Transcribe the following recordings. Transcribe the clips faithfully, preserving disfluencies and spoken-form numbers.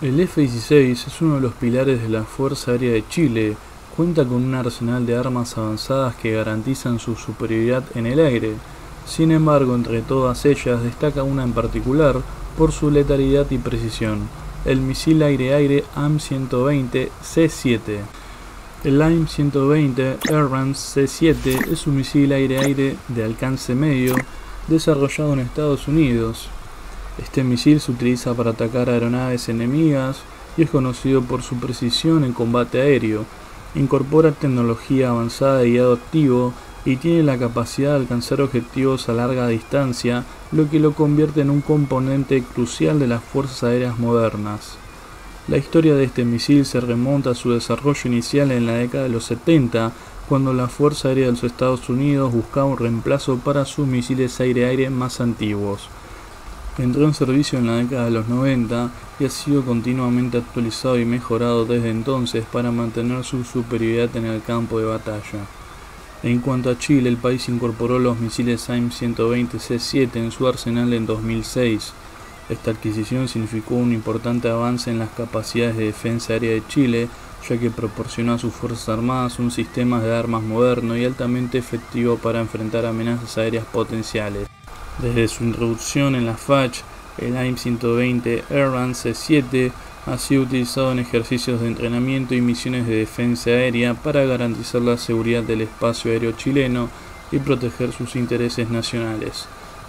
El F dieciséis es uno de los pilares de la Fuerza Aérea de Chile. Cuenta con un arsenal de armas avanzadas que garantizan su superioridad en el aire. Sin embargo, entre todas ellas destaca una en particular por su letalidad y precisión: el misil aire-aire A I M ciento veinte C siete. El A I M ciento veinte Abrams C siete es un misil aire-aire de alcance medio desarrollado en Estados Unidos. Este misil se utiliza para atacar aeronaves enemigas y es conocido por su precisión en combate aéreo. Incorpora tecnología avanzada de guiado activo y tiene la capacidad de alcanzar objetivos a larga distancia, lo que lo convierte en un componente crucial de las fuerzas aéreas modernas. La historia de este misil se remonta a su desarrollo inicial en la década de los setenta, cuando la Fuerza Aérea de los Estados Unidos buscaba un reemplazo para sus misiles aire-aire más antiguos. Entró en servicio en la década de los noventa y ha sido continuamente actualizado y mejorado desde entonces para mantener su superioridad en el campo de batalla. En cuanto a Chile, el país incorporó los misiles A I M ciento veinte C siete en su arsenal en dos mil seis. Esta adquisición significó un importante avance en las capacidades de defensa aérea de Chile, ya que proporcionó a sus Fuerzas Armadas un sistema de armas moderno y altamente efectivo para enfrentar amenazas aéreas potenciales. Desde su introducción en la FACH, el A I M ciento veinte Abrams C siete ha sido utilizado en ejercicios de entrenamiento y misiones de defensa aérea para garantizar la seguridad del espacio aéreo chileno y proteger sus intereses nacionales.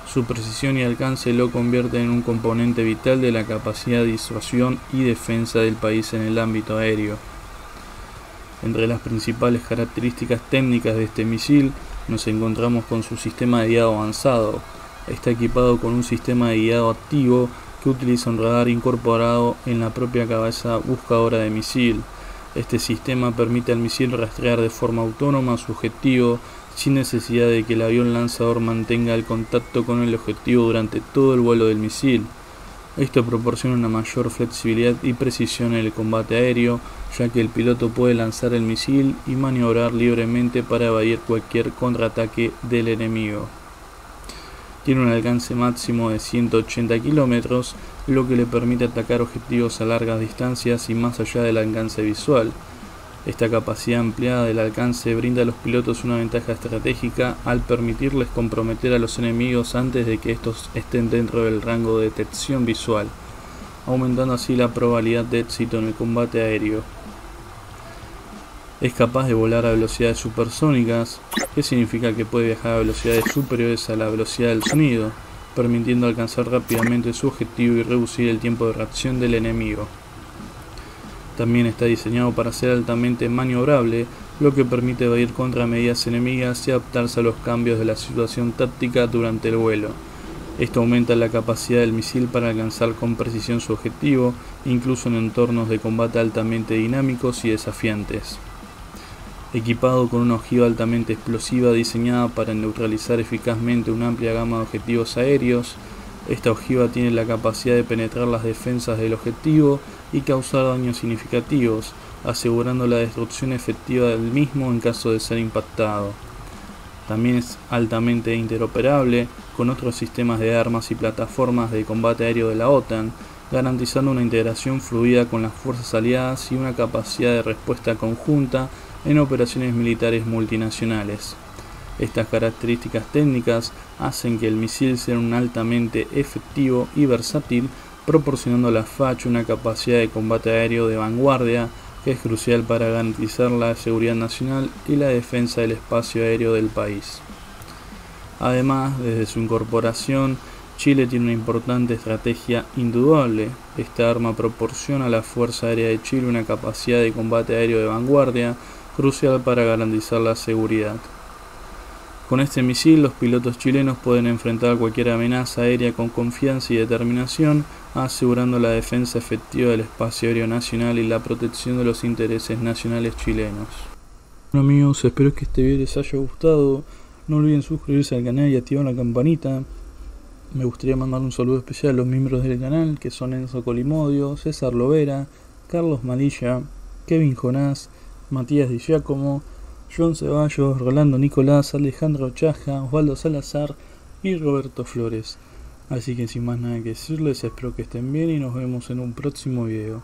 Su precisión y alcance lo convierten en un componente vital de la capacidad de disuasión y defensa del país en el ámbito aéreo. Entre las principales características técnicas de este misil nos encontramos con su sistema de guiado avanzado. Está equipado con un sistema de guiado activo que utiliza un radar incorporado en la propia cabeza buscadora de misil. Este sistema permite al misil rastrear de forma autónoma su objetivo, sin necesidad de que el avión lanzador mantenga el contacto con el objetivo durante todo el vuelo del misil. Esto proporciona una mayor flexibilidad y precisión en el combate aéreo, ya que el piloto puede lanzar el misil y maniobrar libremente para evadir cualquier contraataque del enemigo. Tiene un alcance máximo de ciento ochenta kilómetros, lo que le permite atacar objetivos a largas distancias y más allá del alcance visual. Esta capacidad ampliada del alcance brinda a los pilotos una ventaja estratégica al permitirles comprometer a los enemigos antes de que estos estén dentro del rango de detección visual, aumentando así la probabilidad de éxito en el combate aéreo. Es capaz de volar a velocidades supersónicas, que significa que puede viajar a velocidades superiores a la velocidad del sonido, permitiendo alcanzar rápidamente su objetivo y reducir el tiempo de reacción del enemigo. También está diseñado para ser altamente maniobrable, lo que permite evadir contramedidas enemigas y adaptarse a los cambios de la situación táctica durante el vuelo. Esto aumenta la capacidad del misil para alcanzar con precisión su objetivo, incluso en entornos de combate altamente dinámicos y desafiantes. Equipado con una ojiva altamente explosiva diseñada para neutralizar eficazmente una amplia gama de objetivos aéreos, esta ojiva tiene la capacidad de penetrar las defensas del objetivo y causar daños significativos, asegurando la destrucción efectiva del mismo en caso de ser impactado. También es altamente interoperable con otros sistemas de armas y plataformas de combate aéreo de la OTAN, garantizando una integración fluida con las fuerzas aliadas y una capacidad de respuesta conjunta en operaciones militares multinacionales. Estas características técnicas hacen que el misil sea un altamente efectivo y versátil, proporcionando a la FACH una capacidad de combate aéreo de vanguardia que es crucial para garantizar la seguridad nacional y la defensa del espacio aéreo del país. Además, desde su incorporación, Chile tiene una importante estrategia indudable. Esta arma proporciona a la Fuerza Aérea de Chile una capacidad de combate aéreo de vanguardia crucial para garantizar la seguridad. Con este misil, los pilotos chilenos pueden enfrentar cualquier amenaza aérea con confianza y determinación, asegurando la defensa efectiva del espacio aéreo nacional y la protección de los intereses nacionales chilenos. Bueno amigos, espero que este video les haya gustado. No olviden suscribirse al canal y activar la campanita. Me gustaría mandar un saludo especial a los miembros del canal, que son Enzo Colimodio, César Lovera, Carlos Malilla, Kevin Jonás, Matías Di Giacomo, John Ceballos, Rolando Nicolás, Alejandro Chaja, Osvaldo Salazar y Roberto Flores. Así que sin más nada que decirles, espero que estén bien y nos vemos en un próximo video.